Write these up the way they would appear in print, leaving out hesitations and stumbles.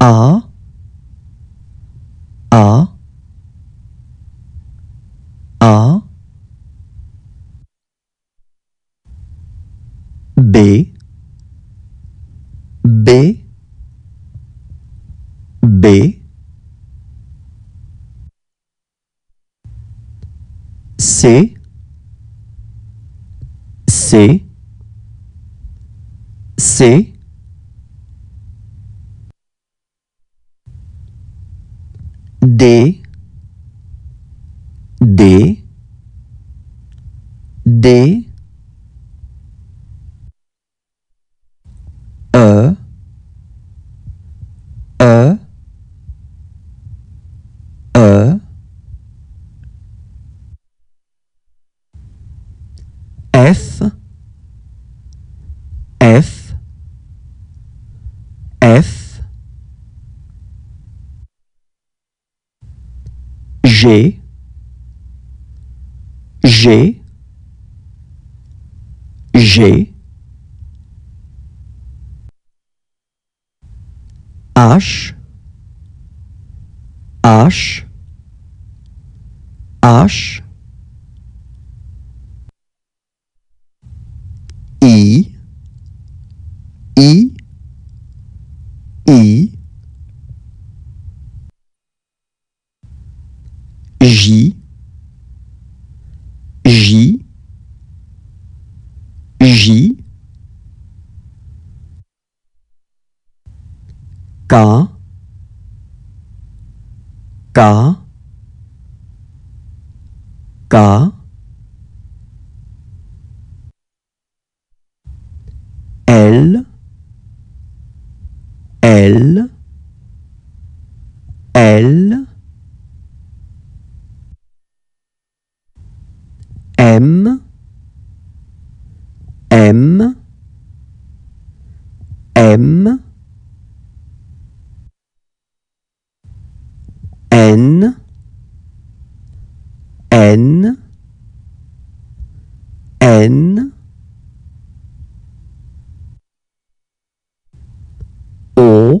A B B B C C C D D D F F F G G G H H H I I J J J K K K L L L M M M N N N P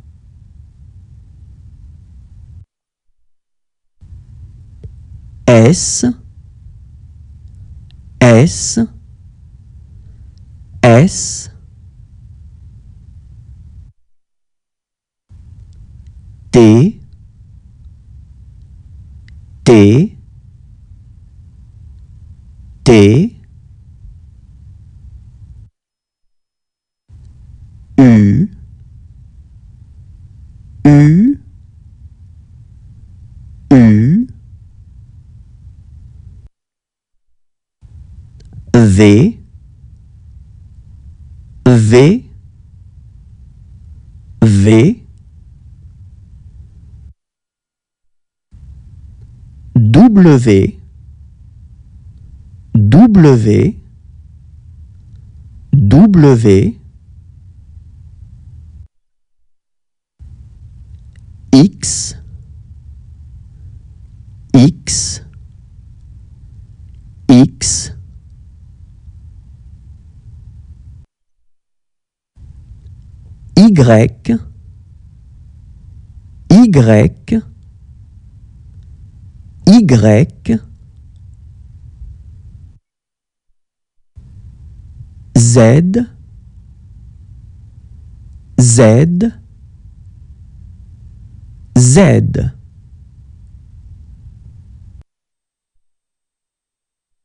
S S S T T T U U V V V W W W X X X Y Y Y Z Z Z